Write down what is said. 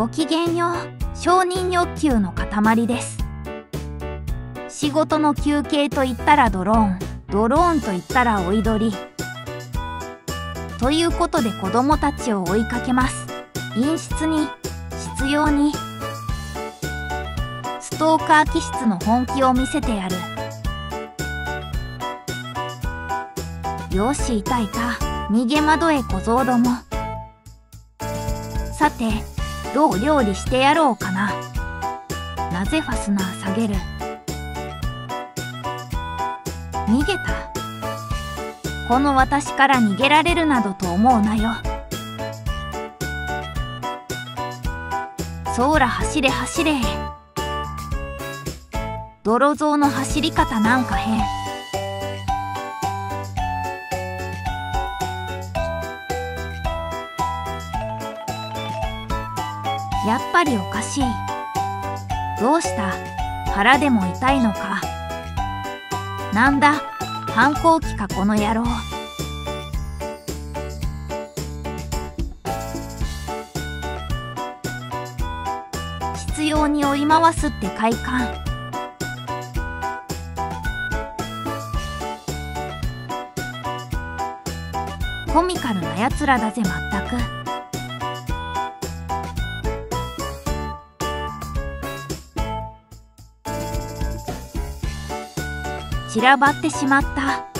ごきげんよう。承認欲求の塊です。仕事の休憩といったらドローン、ドローンといったら追い鳥ということで、子供たちを追いかけます。陰湿に、執拗に、ストーカー気質の本気を見せてやる。よし、いたいた、逃げ惑え小僧ども。さて、どう料理してやろうかな。なぜファスナー下げる。逃げた。この私から逃げられるなどと思うなよ。そーら走れ走れ。泥棒の走り方なんか変。やっぱりおかしい。どうした？腹でも痛いのか。なんだ、反抗期かこの野郎。執拗に追い回すって快感。コミカルなやつらだぜまったく。散らばってしまった。